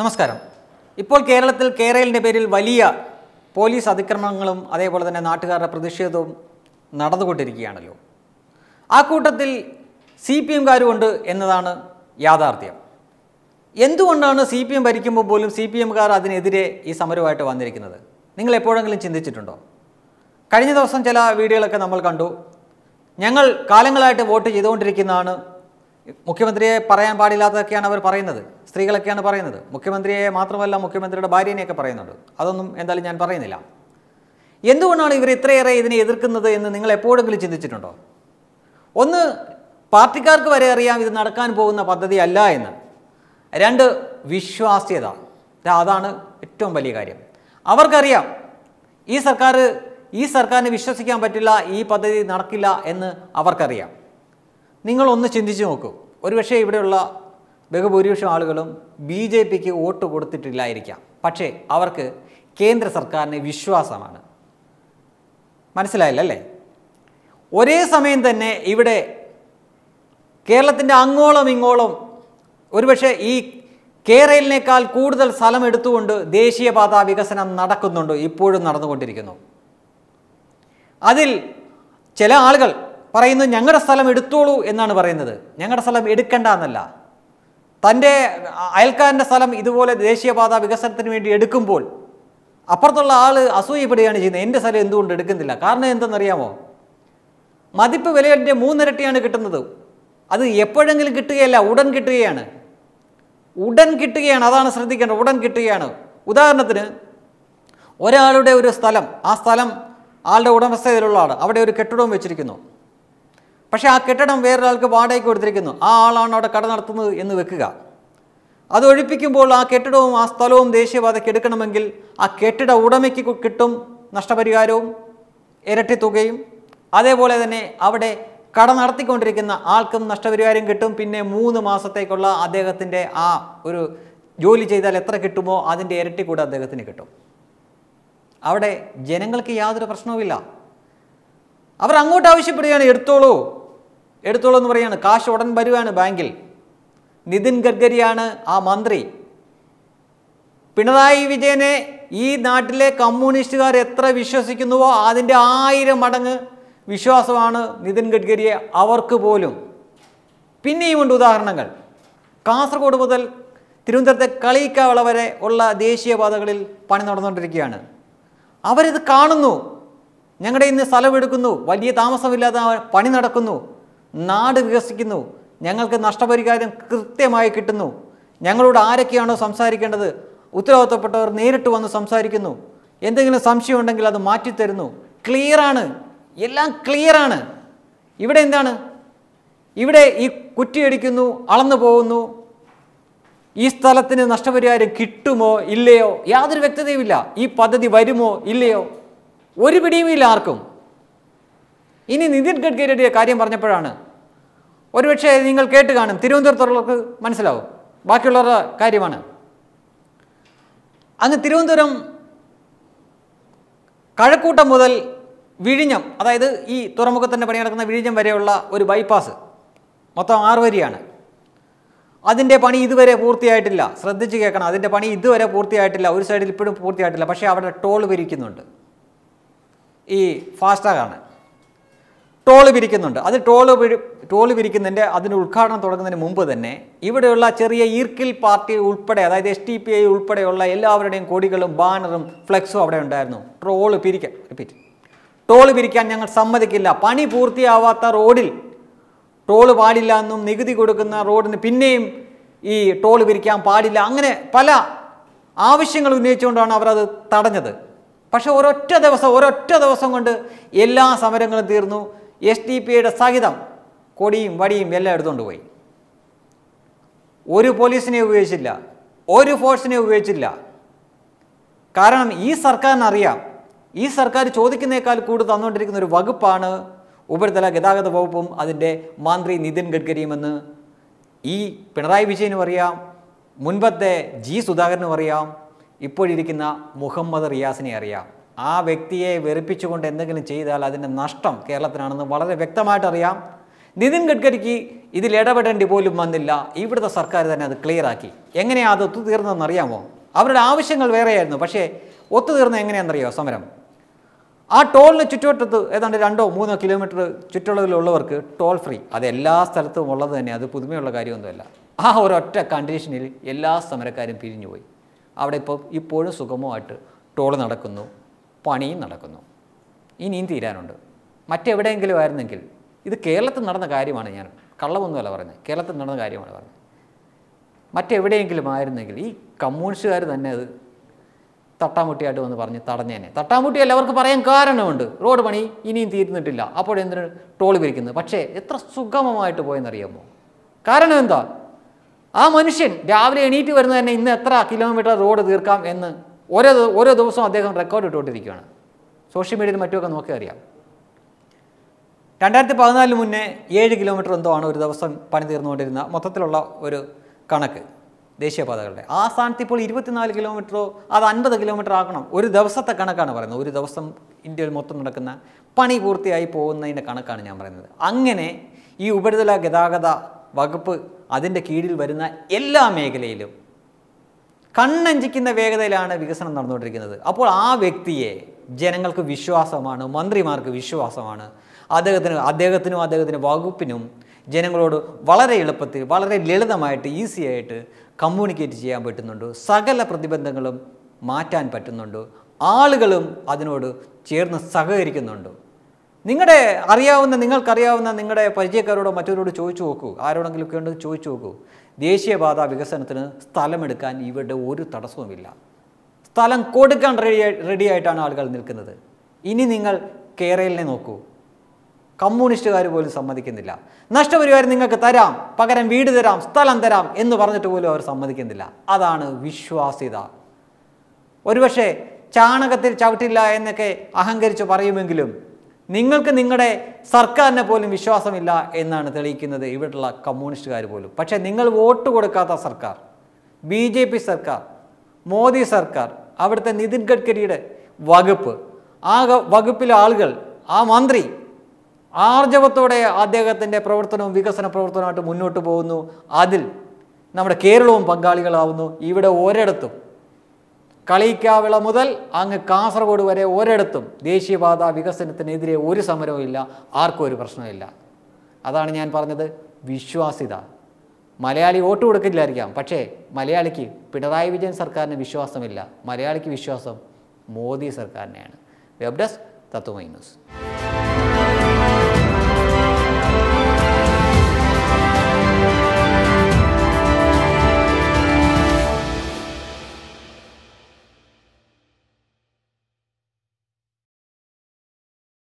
നമസ്കാരം. ഇപ്പോൾ കേരളത്തിൽ കേരളിൻ്റെ പേരിൽ വലിയ പോലീസ് അതിക്രമങ്ങളും അതേപോലെ തന്നെ നാട്ടുകാരുടെ പ്രതിഷേധവും നടന്നുകൊണ്ടിരിക്കുകയാണല്ലോ. ആ കൂട്ടത്തിൽ CPMകാരുമുണ്ട് എന്നതാണ് യാഥാർത്ഥ്യം. എന്തുകൊണ്ടാണ് CPM ഭരിക്കുമ്പോൾ പോലും CPMകാർ അതിനെതിരെ ഈ സമരമായിട്ട് വന്നിരിക്കുന്നത്? നിങ്ങൾ എപ്പോഴെങ്കിലും ചിന്തിച്ചിട്ടുണ്ടോ? കഴിഞ്ഞ ദിവസം ചില വീഡിയോകളൊക്കെ നമ്മൾ കണ്ടു. ഞങ്ങൾ കാലങ്ങളായിട്ട് വോട്ട് ചെയ്തുകൊണ്ടിരിക്കുന്നതാണ്, മുഖ്യമന്ത്രിയെ പറയാൻ പാടില്ലാത്തതൊക്കെയാണ് അവർ പറയുന്നത്, സ്ത്രീകളൊക്കെയാണ് പറയുന്നത്, മുഖ്യമന്ത്രിയെ മാത്രമല്ല മുഖ്യമന്ത്രിയുടെ ഭാര്യനെയൊക്കെ പറയുന്നുണ്ട്. അതൊന്നും എന്തായാലും ഞാൻ പറയുന്നില്ല. എന്തുകൊണ്ടാണ് ഇവർ ഇത്രയേറെ ഇതിനെ എതിർക്കുന്നത് എന്ന് നിങ്ങൾ എപ്പോഴെങ്കിലും ചിന്തിച്ചിട്ടുണ്ടോ? ഒന്ന്, പാർട്ടിക്കാർക്ക് വരെ അറിയാം ഇത് നടക്കാൻ പോകുന്ന പദ്ധതിയല്ല എന്ന്. രണ്ട്, വിശ്വാസ്യത. അതാണ് ഏറ്റവും വലിയ കാര്യം. അവർക്കറിയാം ഈ സർക്കാരിനെ വിശ്വസിക്കാൻ പറ്റില്ല, ഈ പദ്ധതി നടക്കില്ല എന്ന് അവർക്കറിയാം. നിങ്ങളൊന്ന് ചിന്തിച്ച് നോക്കൂ. ഒരുപക്ഷെ ഇവിടെയുള്ള ബഹുഭൂരിപക്ഷം ആളുകളും BJPക്ക് വോട്ട് കൊടുത്തിട്ടില്ലായിരിക്കാം, പക്ഷേ അവർക്ക് കേന്ദ്ര സർക്കാരിന് വിശ്വാസമാണ്. മനസ്സിലായില്ല അല്ലേ? ഒരേ സമയം തന്നെ ഇവിടെ കേരളത്തിൻ്റെ അങ്ങോളം ഇങ്ങോളം ഒരുപക്ഷെ ഈ കേരളിനേക്കാൾ കൂടുതൽ സ്ഥലം എടുത്തുകൊണ്ട് ദേശീയപാത വികസനം നടക്കുന്നുണ്ട്, ഇപ്പോഴും നടന്നുകൊണ്ടിരിക്കുന്നു. അതിൽ ചില ആളുകൾ പറയുന്നു ഞങ്ങളുടെ സ്ഥലം എടുത്തോളൂ എന്നാണ് പറയുന്നത്. ഞങ്ങളുടെ സ്ഥലം എടുക്കേണ്ട എന്നല്ല, തൻ്റെ അയൽക്കാരൻ്റെ സ്ഥലം ഇതുപോലെ ദേശീയപാത വികസനത്തിന് വേണ്ടി എടുക്കുമ്പോൾ അപ്പുറത്തുള്ള ആൾ അസൂയപ്പെടുകയാണ് ചെയ്യുന്നത്. എൻ്റെ സ്ഥലം എന്തുകൊണ്ട് എടുക്കുന്നില്ല? കാരണം എന്തെന്നറിയാമോ? മതിപ്പ് വിലയുടെ 3 ഇരട്ടിയാണ് കിട്ടുന്നത്. അത് എപ്പോഴെങ്കിലും കിട്ടുകയല്ല, ഉടൻ കിട്ടുകയാണ്. അതാണ് ശ്രദ്ധിക്കേണ്ടത്, ഉടൻ കിട്ടുകയാണ്. ഉദാഹരണത്തിന്, ഒരാളുടെ ഒരു സ്ഥലം, ആ സ്ഥലം ആളുടെ ഉടമസ്ഥതയിലുള്ളതാണ്, അവിടെ ഒരു കെട്ടിടവും വെച്ചിരിക്കുന്നു. പക്ഷേ ആ കെട്ടിടം വേറൊരാൾക്ക് വാടകയ്ക്ക് കൊടുത്തിരിക്കുന്നു, ആ ആളാണ് അവിടെ കട നടത്തുന്നത് എന്ന് വെക്കുക. അത് ഒഴിപ്പിക്കുമ്പോൾ ആ കെട്ടിടവും ആ സ്ഥലവും ദേശീയപാതയ്ക്ക് എടുക്കണമെങ്കിൽ ആ കെട്ടിട ഉടമയ്ക്ക് കിട്ടും നഷ്ടപരിഹാരവും ഇരട്ടി തുകയും, അതേപോലെ തന്നെ അവിടെ കട നടത്തിക്കൊണ്ടിരിക്കുന്ന ആൾക്കും നഷ്ടപരിഹാരം കിട്ടും. പിന്നെ 3 മാസത്തേക്കുള്ള അദ്ദേഹത്തിൻ്റെ ആ ഒരു ജോലി ചെയ്താൽ എത്ര കിട്ടുമോ അതിൻ്റെ ഇരട്ടി കൂടെ അദ്ദേഹത്തിന് കിട്ടും. അവിടെ ജനങ്ങൾക്ക് യാതൊരു പ്രശ്നവുമില്ല. അവർ അങ്ങോട്ട് ആവശ്യപ്പെടുകയാണ് എടുത്തോളൂ എന്ന് പറയുകയാണ്, കാശ് ഉടൻ വരുവാണ് ബാങ്കിൽ. നിതിൻ ഗഡ്കരിയാണ് ആ മന്ത്രി. പിണറായി വിജയനെ ഈ നാട്ടിലെ കമ്മ്യൂണിസ്റ്റുകാർ എത്ര വിശ്വസിക്കുന്നുവോ അതിൻ്റെ 1000 മടങ്ങ് വിശ്വാസമാണ് നിതിൻ ഗഡ്കരിയെ അവർക്ക് പോലും. പിന്നെയുമുണ്ട് ഉദാഹരണങ്ങൾ. കാസർഗോഡ് മുതൽ തിരുവനന്തപുരത്തെ കളിയിക്കാവള വരെ ഉള്ള ദേശീയപാതകളിൽ പണി നടന്നുകൊണ്ടിരിക്കുകയാണ്. അവരിത് കാണുന്നു. ഞങ്ങളുടെ ഇന്ന് സ്ഥലം എടുക്കുന്നു, വലിയ താമസമില്ലാതെ പണി നടക്കുന്നു, നാട് വികസിക്കുന്നു, ഞങ്ങൾക്ക് നഷ്ടപരിഹാരം കൃത്യമായി കിട്ടുന്നു, ഞങ്ങളോട് ആരൊക്കെയാണോ സംസാരിക്കേണ്ടത് ഉത്തരവാദിത്തപ്പെട്ടവർ നേരിട്ട് വന്ന് സംസാരിക്കുന്നു, എന്തെങ്കിലും സംശയമുണ്ടെങ്കിൽ അത് മാറ്റിത്തരുന്നു, ക്ലിയറാണ്, എല്ലാം ക്ലിയറാണ്. ഇവിടെ എന്താണ്? ഇവിടെ ഈ കുറ്റിയടിക്കുന്നു, അളന്നു പോകുന്നു, ഈ സ്ഥലത്തിന് നഷ്ടപരിഹാരം കിട്ടുമോ ഇല്ലയോ യാതൊരു വ്യക്തതയുമില്ല, ഈ പദ്ധതി വരുമോ ഇല്ലയോ ഒരു പിടിയുമില്ല ആർക്കും. ഇനി നിതിൻ ഗഡ്കരിയുടെ കാര്യം പറഞ്ഞപ്പോഴാണ്, ഒരുപക്ഷെ നിങ്ങൾ കേട്ട് കാണും, തിരുവനന്തപുരത്തുള്ളവർക്ക് മനസ്സിലാവും, ബാക്കിയുള്ളവരുടെ കാര്യമാണ്. അങ്ങ് തിരുവനന്തപുരം കഴക്കൂട്ടം മുതൽ വിഴിഞ്ഞം, അതായത് ഈ തുറമുഖത്തിൻ്റെ പണി നടക്കുന്ന വിഴിഞ്ഞം വരെയുള്ള ഒരു ബൈപ്പാസ്, മൊത്തം 6 വരിയാണ്. അതിൻ്റെ പണി ഇതുവരെ പൂർത്തിയായിട്ടില്ല. ശ്രദ്ധിച്ച് കേൾക്കണം, അതിൻ്റെ പണി ഇതുവരെ പൂർത്തിയായിട്ടില്ല, ഒരു സൈഡിൽ ഇപ്പോഴും പൂർത്തിയായിട്ടില്ല. പക്ഷേ അവിടെ ടോൾ പിരിക്കുന്നുണ്ട്, ഈ ഫാസ്ടാഗാണ് ടോൾ പിരിക്കുന്നുണ്ട്. അത് ടോൾ പിരിക്കുന്നതിൻ്റെ അതിൻ്റെ ഉദ്ഘാടനം തുടങ്ങുന്നതിന് മുമ്പ് തന്നെ ഇവിടെയുള്ള ചെറിയ ഈർക്കിൽ പാർട്ടി ഉൾപ്പെടെ, അതായത് SDPI ഉൾപ്പെടെയുള്ള എല്ലാവരുടെയും കൊടികളും ബാനറും ഫ്ലെക്സും അവിടെ ഉണ്ടായിരുന്നു. ടോൾ പിരിക്കാൻ ഞങ്ങൾ സമ്മതിക്കില്ല, പണി പൂർത്തിയാവാത്ത റോഡിൽ ടോൾ പാടില്ല എന്നും, നികുതി കൊടുക്കുന്ന റോഡിന് പിന്നെയും ഈ ടോൾ പിരിക്കാൻ പാടില്ല, അങ്ങനെ പല ആവശ്യങ്ങൾ ഉന്നയിച്ചുകൊണ്ടാണ് അവരത് തടഞ്ഞത്. പക്ഷേ ഒരൊറ്റ ദിവസം കൊണ്ട് എല്ലാ സമരങ്ങളും തീർന്നു. SDPIയുടെ സഹിതം കൊടിയും വടിയും എല്ലാം എടുത്തുകൊണ്ട് പോയി. ഒരു പോലീസിനെ ഉപയോഗിച്ചില്ല, ഒരു ഫോഴ്സിനെ ഉപയോഗിച്ചില്ല. കാരണം ഈ സർക്കാരിനറിയാം, ഈ സർക്കാർ ചോദിക്കുന്നേക്കാൾ കൂടുതൽ തന്നുകൊണ്ടിരിക്കുന്ന ഒരു വകുപ്പാണ് ഉപരിതല ഗതാഗത വകുപ്പും അതിൻ്റെ മന്ത്രി നിതിൻ ഗഡ്കരിയുമെന്ന് ഈ പിണറായി വിജയനും അറിയാം, മുൻപത്തെ G. സുധാകരനും അറിയാം, ഇപ്പോഴിരിക്കുന്ന മുഹമ്മദ് റിയാസിനെ അറിയാം. ആ വ്യക്തിയെ വെറുപ്പിച്ചുകൊണ്ട് എന്തെങ്കിലും ചെയ്താൽ അതിൻ്റെ നഷ്ടം കേരളത്തിനാണെന്ന് വളരെ വ്യക്തമായിട്ടറിയാം. Nithin Gadkarichi, Idi Ledabet and Dipolum Mandilla, even the Sarkar than the Clearaki. Engene the Tuthirna Nariamo. Our Avishangal Vere, Pashe, Othurna Engenandrio, Samaram. A toll Chitto at under Muno kilometer Chitolo Lower, toll free. Are the last Tartu Mola than the Pudmila Garionella. Our attack conditionally, a last American Pirinui. Our Ipo Sugomo at Toll Nadacuno, Pani Nadacuno. In India, Matevedangle Irenagle. This Kerala is not a Gairi man. Kerala is not a Gairi man. Matevedangle Irenagle, Kamunshire than Tatamutia don the Varni Tarnane. Tatamutia lever Paran Karan, road money, in India, upper end toll break in the Pache, etra Sugama to go in the Riamo. Karananda. A Manishin, the average native and in the 3 kilometer road of the Irkam and what are those on they can record to the Kana. Social media material and Nokaria. Tandar the Pana Lumune, 7 kilometer on the honor with the Panadir Nodina, Matatola or Kanaka. They share other. Ah, Santipol, 24 kilometer, other under the kilometer Akana, Uri Davasa Kanakana, Uri Davasam, Indian Motunakana, Pani Burti Ipona in the Kanakana. Angene, you better la Gadagada, Bagapu, Adin the Kidil Verena, Ella Megalilum. Kananjik in the Vega de Lana because I'm not together. Upon our Victi, General Vishwasamana, Mandri Mark Vishwasamana, other than Adegatino, other than Bagupinum. General Valare Lapati, Valare Lelamite, easy at communicate Gia Batunundo, Sagala Pratibandangalum, Mata and Patunundo, Algalum Adenodo, Cherna Sagaricanundo. Ningade, Ariavan, the Ningal Kariavan, and Ningade, Pajekaro, Maturu, Choichoku, Ironaglukund, Choichoku, the Asia Bada, Vigasanathan, Stalamedican, even the wood Tataso Villa. Stalan Kodakan radiate an algal Nilkanada. Inni Ningal Kerel Lenoku. Communist variable Samadikindilla. Nashtavari Ninga Kataram, Pakaran Vidaram, Stalandaram, in the Varnatula or Samadikindilla. Adana Vishwasida. Urivashe, Chana Katil Chavtilla and the K, Ahangari Chaparimangilum. Ningalka Ningade, Sarka Napoleon Vishwasamilla, in the Nathalikin, the Ivetla, Communist variable. Pacha Ningal vote to Godakata Sarkar, BJP Sarkar, Modi Sarkar, Avatha Nidin Gadkari, Vagup, Vagupil Algal, Amandri. ആർജവത്തോടെ അദ്ദേഹത്തിന്റെ പ്രവർത്തനവും വികസന പ്രവർത്തനമായിട്ട് മുന്നോട്ട് പോകുന്നു അതിൽ നമ്മുടെ കേരളവും പങ്കാളികളാവുന്നു ഇവിടെ ഓരെടുത്തും കളിക്കാവിള മുതൽ അങ്ങ് കാസർഗോഡ് വരെ ഓരെടുത്തും ദേശീയവാദ വികസനത്തിനെതിരെ ഒരു സമരവും ഇല്ല ആർക്കും ഒരു പ്രശ്നമില്ല അതാണ് ഞാൻ പറഞ്ഞത് വിശ്വാസിത മലയാളി വോട്ട് കൊടുക്കില്ലായിരിക്കാം പക്ഷേ മലയാളിക്ക് പിണറായി വിജയൻ സർക്കാരിനെ വിശ്വാസമില്ല മലയാളിക്ക് വിശ്വാസം മോദി സർക്കാരിനെയാണ് വെബ് ഡെസ്ക് തത്വമൈ ന്യൂസ്